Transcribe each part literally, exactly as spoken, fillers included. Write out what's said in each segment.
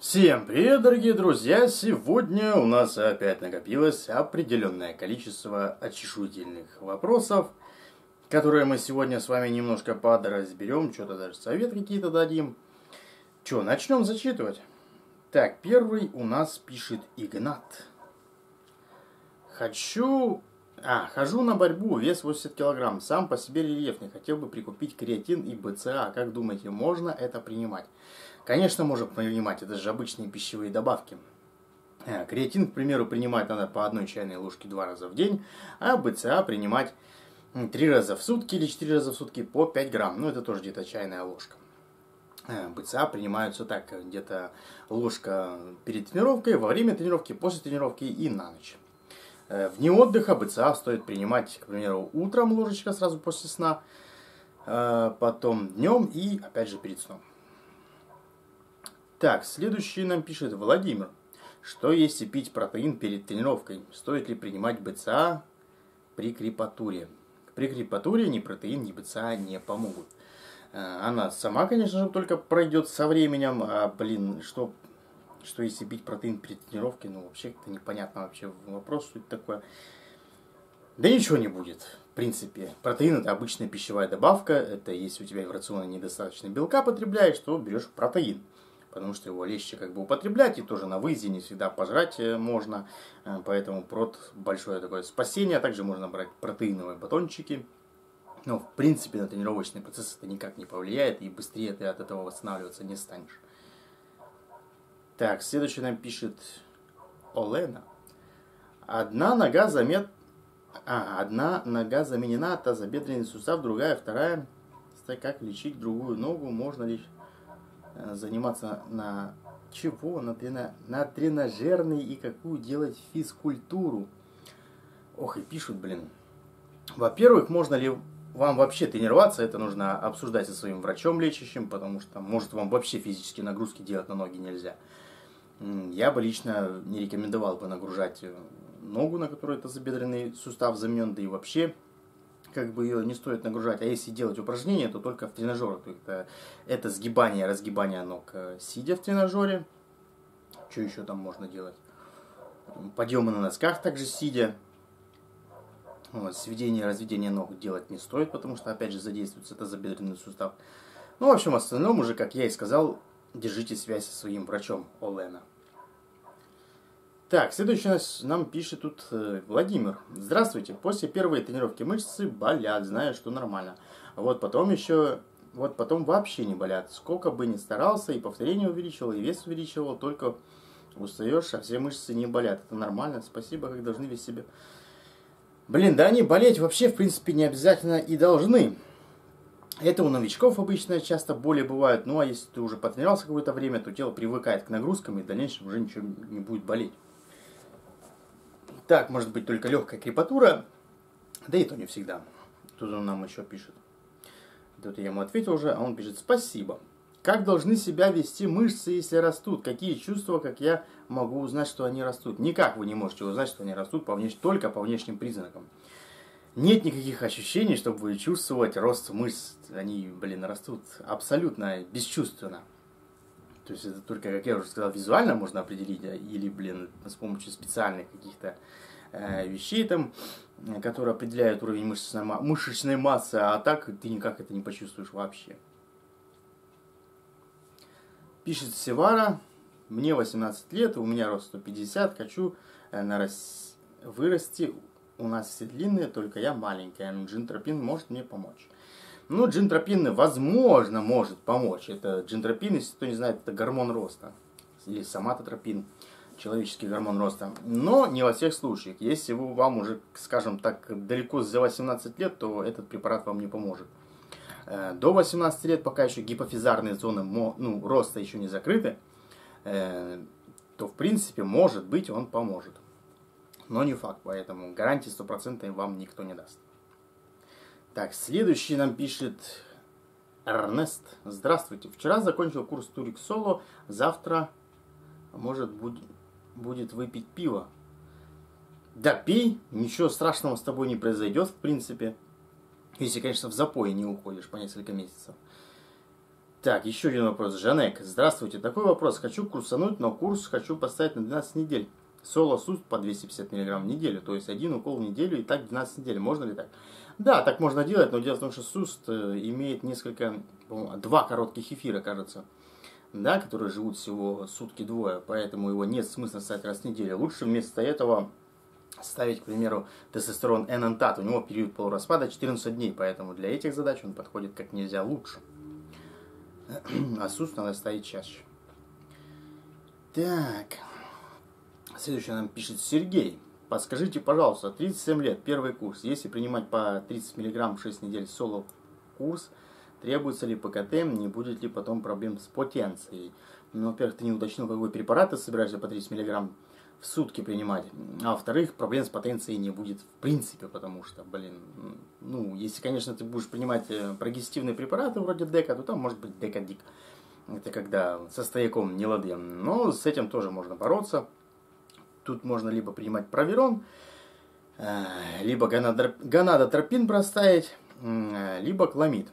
Всем привет, дорогие друзья! Сегодня у нас опять накопилось определенное количество очешуительных вопросов, которые мы сегодня с вами немножко подразберем, что-то даже совет какие-то дадим. Че, начнем зачитывать? Так, первый у нас пишет Игнат. Хочу... А, хожу на борьбу, вес восемьдесят килограмм, сам по себе рельефный, хотел бы прикупить креатин и БЦА. Как думаете, можно это принимать? Конечно, можно принимать, это же обычные пищевые добавки. Креатин, к примеру, принимать надо по одной чайной ложке два раза в день, а БЦА принимать три раза в сутки или четыре раза в сутки по пять грамм. Ну, это тоже где-то чайная ложка. БЦА принимаются так, где-то ложка перед тренировкой, во время тренировки, после тренировки и на ночь. Вне отдыха БЦА стоит принимать, к примеру, утром ложечка сразу после сна, потом днем и опять же перед сном. Так, следующий нам пишет Владимир. Что если пить протеин перед тренировкой? Стоит ли принимать БЦА при крепатуре? При крепатуре ни протеин, ни БЦА не помогут. Она сама, конечно же, только пройдет со временем, а, блин, что... Что если пить протеин перед тренировкой, ну вообще это непонятно вообще вопрос, суть такое. Да ничего не будет, в принципе. Протеин это обычная пищевая добавка, это если у тебя в рационе недостаточно белка потребляешь, то берешь протеин. Потому что его легче как бы употреблять и тоже на выезде не всегда пожрать можно. Поэтому прот большое такое спасение, а также можно брать протеиновые батончики. Но в принципе на тренировочный процесс это никак не повлияет и быстрее ты от этого восстанавливаться не станешь. Так, следующий нам пишет Олена. Одна нога, замет... а, одна нога заменена, тазобедренный сустав, другая, вторая. Как лечить другую ногу? Можно ли заниматься на чего? На, трена... на тренажерный и какую делать физкультуру? Ох, и пишут, блин. Во-первых, можно ли... Вам вообще тренироваться, это нужно обсуждать со своим врачом лечащим, потому что, может, вам вообще физические нагрузки делать на ноги нельзя. Я бы лично не рекомендовал бы нагружать ногу, на которой тазобедренный сустав заменен, да и вообще, как бы ее не стоит нагружать. А если делать упражнения, то только в тренажерах. Это, это сгибание, разгибание ног, сидя в тренажере. Что еще там можно делать? Подъемы на носках также сидя. Вот, сведение, разведение ног делать не стоит, потому что, опять же, задействуется тазобедренный сустав. Ну, в общем, в остальном уже, как я и сказал, держите связь со своим врачом, Олена. Так, следующий нас, нам пишет тут э, Владимир. Здравствуйте, после первой тренировки мышцы болят, знаю, что нормально. А вот потом еще, вот потом вообще не болят. Сколько бы ни старался, и повторение увеличивал, и вес увеличивал, только устаешь, а все мышцы не болят. Это нормально, спасибо, как должны вести себя... Блин, да они болеть вообще, в принципе, не обязательно и должны. Это у новичков обычно часто боли бывают. Ну, а если ты уже потренировался какое-то время, то тело привыкает к нагрузкам, и в дальнейшем уже ничего не будет болеть. Так, может быть, только легкая крепатура. Да и то не всегда. Тут он нам еще пишет. Тут я ему ответил уже, а он пишет «Спасибо». Как должны себя вести мышцы, если растут? Какие чувства, как я могу узнать, что они растут? Никак вы не можете узнать, что они растут по внеш... только по внешним признакам. Нет никаких ощущений, чтобы вы чувствовать рост мышц. Они, блин, растут абсолютно бесчувственно. То есть это только, как я уже сказал, визуально можно определить. Или, блин, с помощью специальных каких-то э, вещей, там, которые определяют уровень мышечной, мышечной массы. А так ты никак это не почувствуешь вообще. Пишет Севара, мне восемнадцать лет, у меня рост сто пятьдесят, хочу нарас... вырасти, у нас все длинные, только я маленькая, но джинтропин может мне помочь. Ну, джинтропин, возможно, может помочь. Это джинтропин, если кто не знает, это гормон роста, или соматотропин, человеческий гормон роста. Но не во всех случаях. Если вы, вам уже, скажем так, далеко за восемнадцать лет, то этот препарат вам не поможет. До восемнадцати лет, пока еще гипофизарные зоны ну, роста еще не закрыты, э, то, в принципе, может быть, он поможет. Но не факт, поэтому гарантии сто процентов вам никто не даст. Так, следующий нам пишет Эрнест. Здравствуйте. Вчера закончил курс Турик Соло. Завтра, может, будь, будет выпить пиво. Да пей, ничего страшного с тобой не произойдет, в принципе. Если, конечно, в запой не уходишь по несколько месяцев. Так, еще один вопрос. Жанек, здравствуйте. Такой вопрос. Хочу курсануть, но курс хочу поставить на двенадцать недель. Соло суст по двести пятьдесят миллиграмм в неделю. То есть один укол в неделю и так двенадцать недель. Можно ли так? Да, так можно делать, но дело в том, что суст имеет несколько, по-моему, два коротких эфира, кажется. Да, которые живут всего сутки-двое, поэтому его нет смысла ставить раз в неделю. Лучше вместо этого ставить, к примеру, тестостерон Энантат. У него период полураспада четырнадцать дней, поэтому для этих задач он подходит как нельзя лучше. А суст надо ставить чаще. Так, следующее нам пишет Сергей. Подскажите, пожалуйста, тридцать семь лет, первый курс. Если принимать по тридцать миллиграмм шесть недель соло курс, требуется ли ПКТ, не будет ли потом проблем с потенцией? Ну, во-первых, ты не уточнил, какой препарат ты собираешься по тридцать миллиграмм в сутки принимать. А во-вторых, проблем с потенцией не будет в принципе, потому что, блин, ну, если, конечно, ты будешь принимать прогестивные препараты вроде дека, то там может быть декадик. Это когда со стояком не лады. Но с этим тоже можно бороться. Тут можно либо принимать провирон, либо гонадотропин проставить, либо кломид.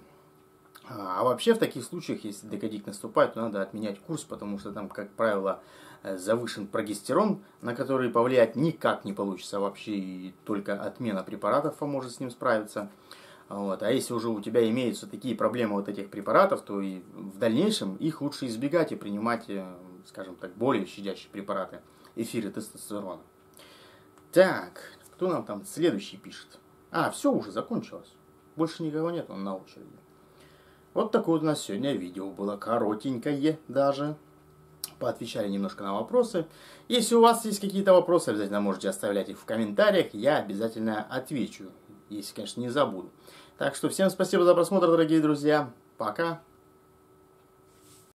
А вообще в таких случаях, если декадик наступает, то надо отменять курс, потому что там, как правило, завышен прогестерон, на который повлиять никак не получится вообще, и только отмена препаратов поможет с ним справиться. Вот. А если уже у тебя имеются такие проблемы вот этих препаратов, то и в дальнейшем их лучше избегать и принимать, скажем так, более щадящие препараты, эфиры тестостерона. Так, кто нам там следующий пишет? А, все уже закончилось. Больше никого нет, он на очереди. Вот такое у нас сегодня видео было, коротенькое даже. Поотвечали немножко на вопросы. Если у вас есть какие-то вопросы, обязательно можете оставлять их в комментариях. Я обязательно отвечу, если, конечно, не забуду. Так что всем спасибо за просмотр, дорогие друзья. Пока.